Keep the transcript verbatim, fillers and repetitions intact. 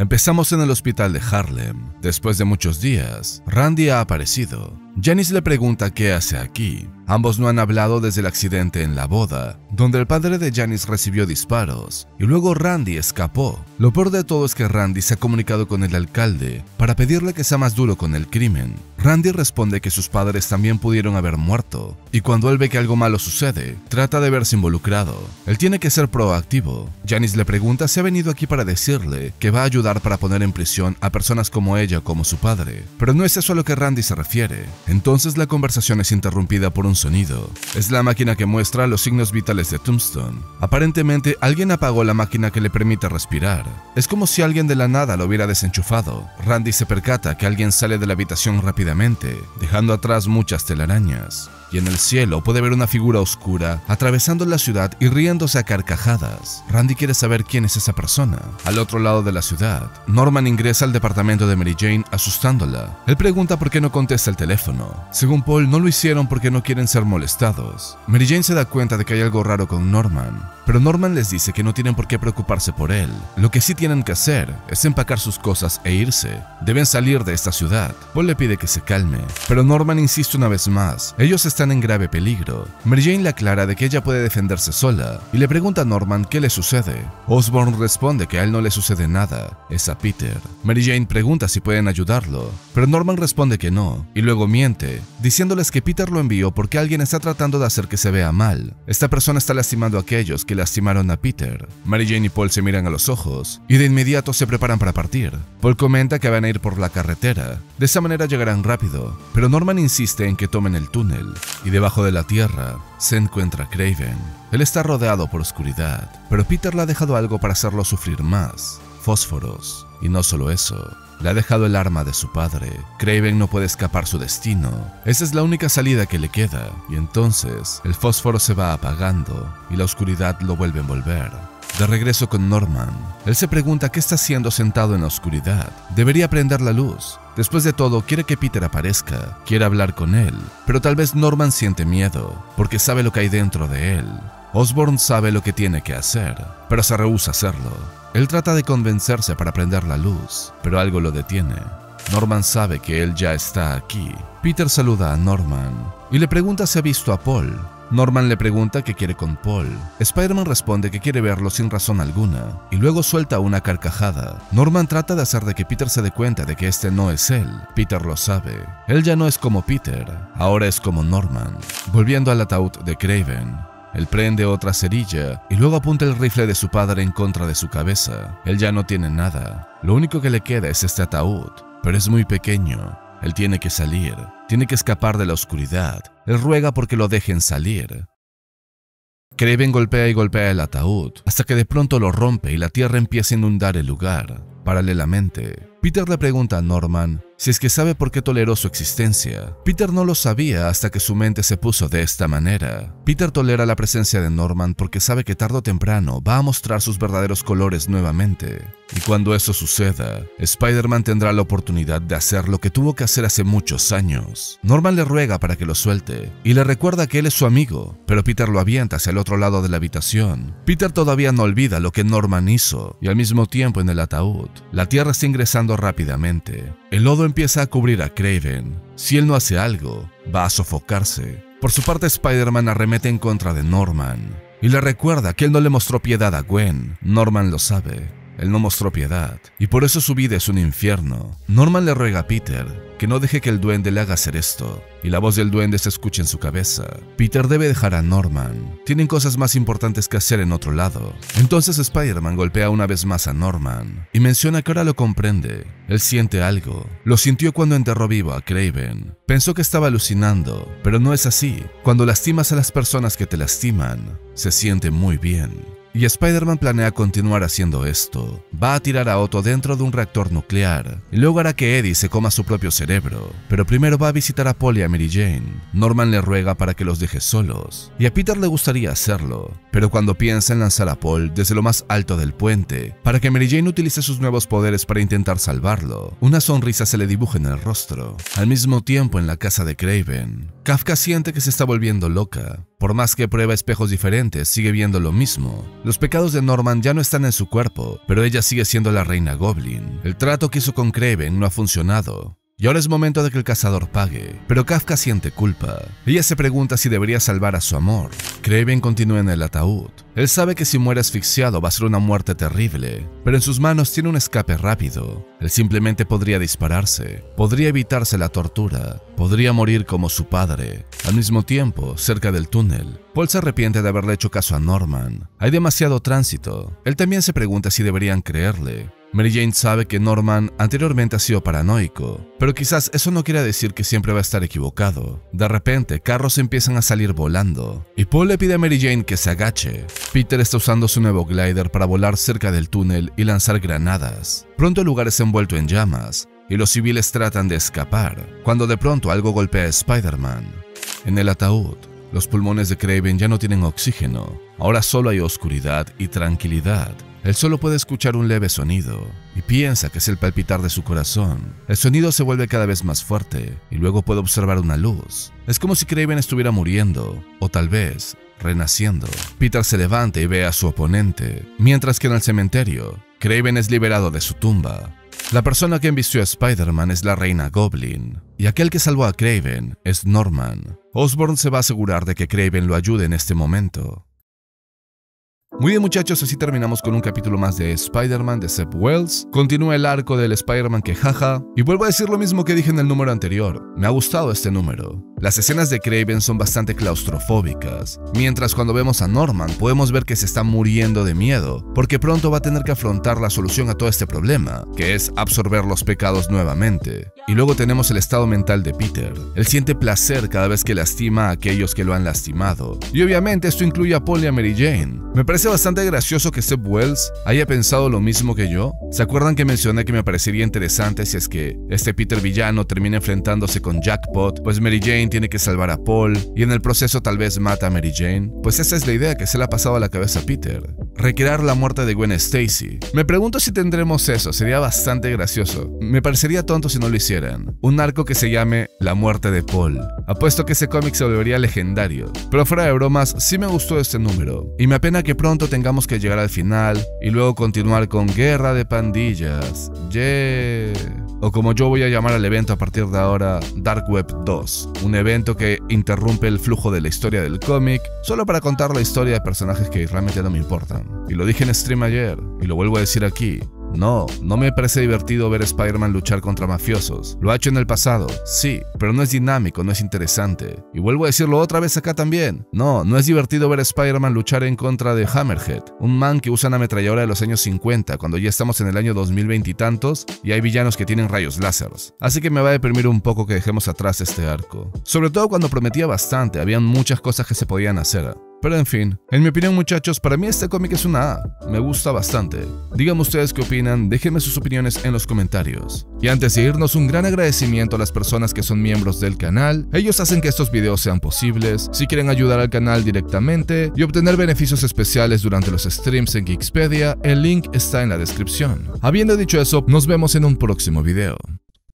Empezamos en el hospital de Harlem. Después de muchos días, Randy ha aparecido. Janice le pregunta qué hace aquí. Ambos no han hablado desde el accidente en la boda, donde el padre de Janice recibió disparos, y luego Randy escapó. Lo peor de todo es que Randy se ha comunicado con el alcalde para pedirle que sea más duro con el crimen. Randy responde que sus padres también pudieron haber muerto, y cuando él ve que algo malo sucede, trata de verse involucrado. Él tiene que ser proactivo. Janice le pregunta si ha venido aquí para decirle que va a ayudar para poner en prisión a personas como ella o como su padre, pero no es eso a lo que Randy se refiere. Entonces la conversación es interrumpida por un sonido. Es la máquina que muestra los signos vitales de Tombstone. Aparentemente alguien apagó la máquina que le permite respirar. Es como si alguien de la nada lo hubiera desenchufado. Randy se percata que alguien sale de la habitación rápidamente, dejando atrás muchas telarañas. Y en el cielo puede ver una figura oscura atravesando la ciudad y riéndose a carcajadas. Randy quiere saber quién es esa persona. Al otro lado de la ciudad, Norman ingresa al departamento de Mary Jane asustándola. Él pregunta por qué no contesta el teléfono. Según Paul, no lo hicieron porque no quieren ser molestados. Mary Jane se da cuenta de que hay algo raro con Norman, pero Norman les dice que no tienen por qué preocuparse por él. Lo que sí tienen que hacer es empacar sus cosas e irse. Deben salir de esta ciudad. Paul le pide que se calme, pero Norman insiste una vez más. Ellos están Están en grave peligro. Mary Jane le aclara de que ella puede defenderse sola y le pregunta a Norman qué le sucede. Osborne responde que a él no le sucede nada, es a Peter. Mary Jane pregunta si pueden ayudarlo, pero Norman responde que no y luego miente, diciéndoles que Peter lo envió porque alguien está tratando de hacer que se vea mal. Esta persona está lastimando a aquellos que lastimaron a Peter. Mary Jane y Paul se miran a los ojos y de inmediato se preparan para partir. Paul comenta que van a ir por la carretera, de esa manera llegarán rápido, pero Norman insiste en que tomen el túnel. Y debajo de la tierra se encuentra Kraven. Él está rodeado por oscuridad, pero Peter le ha dejado algo para hacerlo sufrir más: fósforos. Y no solo eso, le ha dejado el arma de su padre. Kraven no puede escapar su destino. Esa es la única salida que le queda. Y entonces, el fósforo se va apagando y la oscuridad lo vuelve a envolver. De regreso con Norman, él se pregunta qué está haciendo sentado en la oscuridad. Debería prender la luz. Después de todo, quiere que Peter aparezca, quiere hablar con él, pero tal vez Norman siente miedo, porque sabe lo que hay dentro de él. Osborne sabe lo que tiene que hacer, pero se rehúsa a hacerlo. Él trata de convencerse para prender la luz, pero algo lo detiene. Norman sabe que él ya está aquí. Peter saluda a Norman y le pregunta si ha visto a Paul. Norman le pregunta qué quiere con Paul. Spider-Man responde que quiere verlo sin razón alguna, y luego suelta una carcajada. Norman trata de hacer de que Peter se dé cuenta de que este no es él. Peter lo sabe. Él ya no es como Peter, ahora es como Norman. Volviendo al ataúd de Kraven, él prende otra cerilla y luego apunta el rifle de su padre en contra de su cabeza. Él ya no tiene nada. Lo único que le queda es este ataúd, pero es muy pequeño. Él tiene que salir, tiene que escapar de la oscuridad. Él ruega porque lo dejen salir. Kraven golpea y golpea el ataúd, hasta que de pronto lo rompe y la tierra empieza a inundar el lugar. Paralelamente, Peter le pregunta a Norman si es que sabe por qué toleró su existencia. Peter no lo sabía hasta que su mente se puso de esta manera. Peter tolera la presencia de Norman porque sabe que tarde o temprano va a mostrar sus verdaderos colores nuevamente. Y cuando eso suceda, Spider-Man tendrá la oportunidad de hacer lo que tuvo que hacer hace muchos años. Norman le ruega para que lo suelte y le recuerda que él es su amigo, pero Peter lo avienta hacia el otro lado de la habitación. Peter todavía no olvida lo que Norman hizo y al mismo tiempo en el ataúd. La tierra está ingresando rápidamente. El lodo empieza a cubrir a Kraven. Si él no hace algo, va a sofocarse. Por su parte, Spider-Man arremete en contra de Norman y le recuerda que él no le mostró piedad a Gwen. Norman lo sabe. Él no mostró piedad, y por eso su vida es un infierno. Norman le ruega a Peter que no deje que el duende le haga hacer esto, y la voz del duende se escucha en su cabeza. Peter debe dejar a Norman. Tienen cosas más importantes que hacer en otro lado. Entonces Spider-Man golpea una vez más a Norman, y menciona que ahora lo comprende. Él siente algo. Lo sintió cuando enterró vivo a Kraven. Pensó que estaba alucinando, pero no es así. Cuando lastimas a las personas que te lastiman, se siente muy bien. Y Spider-Man planea continuar haciendo esto. Va a tirar a Otto dentro de un reactor nuclear, y luego hará que Eddie se coma su propio cerebro. Pero primero va a visitar a Paul y a Mary Jane. Norman le ruega para que los deje solos, y a Peter le gustaría hacerlo, pero cuando piensa en lanzar a Paul desde lo más alto del puente, para que Mary Jane utilice sus nuevos poderes para intentar salvarlo, una sonrisa se le dibuja en el rostro. Al mismo tiempo, en la casa de Kraven, Kafka siente que se está volviendo loca. Por más que prueba espejos diferentes, sigue viendo lo mismo. Los pecados de Norman ya no están en su cuerpo, pero ella sigue siendo la reina Goblin. El trato que hizo con Kraven no ha funcionado. Y ahora es momento de que el cazador pague, pero Kafka siente culpa. Ella se pregunta si debería salvar a su amor. Kraven continúa en el ataúd. Él sabe que si muere asfixiado va a ser una muerte terrible, pero en sus manos tiene un escape rápido. Él simplemente podría dispararse, podría evitarse la tortura, podría morir como su padre. Al mismo tiempo, cerca del túnel, Paul se arrepiente de haberle hecho caso a Norman. Hay demasiado tránsito. Él también se pregunta si deberían creerle. Mary Jane sabe que Norman anteriormente ha sido paranoico, pero quizás eso no quiera decir que siempre va a estar equivocado. De repente, carros empiezan a salir volando, y Paul le pide a Mary Jane que se agache. Peter está usando su nuevo glider para volar cerca del túnel y lanzar granadas. Pronto el lugar es envuelto en llamas, y los civiles tratan de escapar, cuando de pronto algo golpea a Spider-Man. En el ataúd, los pulmones de Kraven ya no tienen oxígeno, ahora solo hay oscuridad y tranquilidad. Él solo puede escuchar un leve sonido, y piensa que es el palpitar de su corazón. El sonido se vuelve cada vez más fuerte, y luego puede observar una luz. Es como si Kraven estuviera muriendo, o tal vez, renaciendo. Peter se levanta y ve a su oponente, mientras que en el cementerio, Kraven es liberado de su tumba. La persona que embistió a Spider-Man es la reina Goblin, y aquel que salvó a Kraven es Norman. Osborne se va a asegurar de que Kraven lo ayude en este momento. Muy bien, muchachos, así terminamos con un capítulo más de Spider-Man de Zeb Wells. Continúa el arco del Spider-Man que jaja. Y vuelvo a decir lo mismo que dije en el número anterior. Me ha gustado este número. Las escenas de Kraven son bastante claustrofóbicas, mientras cuando vemos a Norman podemos ver que se está muriendo de miedo, porque pronto va a tener que afrontar la solución a todo este problema, que es absorber los pecados nuevamente. Y luego tenemos el estado mental de Peter. Él siente placer cada vez que lastima a aquellos que lo han lastimado. Y obviamente esto incluye a Paul y a Mary Jane. Me parece bastante gracioso que Zeb Wells haya pensado lo mismo que yo. ¿Se acuerdan que mencioné que me parecería interesante si es que este Peter villano termina enfrentándose con Jackpot, pues Mary Jane tiene que salvar a Paul y en el proceso tal vez mata a Mary Jane? Pues esa es la idea que se le ha pasado a la cabeza a Peter. Recrear la muerte de Gwen Stacy. Me pregunto si tendremos eso, sería bastante gracioso. Me parecería tonto si no lo hicieran. Un arco que se llame La muerte de Paul. Apuesto que ese cómic se volvería legendario. Pero fuera de bromas, sí me gustó este número. Y me apena que pronto tengamos que llegar al final y luego continuar con Guerra de Pandillas. Yeah. O como yo voy a llamar al evento a partir de ahora, Dark Web dos. Un evento que interrumpe el flujo de la historia del cómic solo para contar la historia de personajes que realmente no me importan. Y lo dije en stream ayer, y lo vuelvo a decir aquí. No, no me parece divertido ver a Spider-Man luchar contra mafiosos. Lo ha hecho en el pasado, sí, pero no es dinámico, no es interesante. Y vuelvo a decirlo otra vez acá también. No, no es divertido ver a Spider-Man luchar en contra de Hammerhead, un man que usa una ametralladora de los años cincuenta, cuando ya estamos en el año dos mil veinte y tantos, y hay villanos que tienen rayos láseres. Así que me va a deprimir un poco que dejemos atrás este arco. Sobre todo cuando prometía bastante, habían muchas cosas que se podían hacer. Pero en fin, en mi opinión, muchachos, para mí este cómic es una A, me gusta bastante. Díganme ustedes qué opinan, déjenme sus opiniones en los comentarios. Y antes de irnos, un gran agradecimiento a las personas que son miembros del canal, ellos hacen que estos videos sean posibles. Si quieren ayudar al canal directamente y obtener beneficios especiales durante los streams en GeeXpedia, el link está en la descripción. Habiendo dicho eso, nos vemos en un próximo video.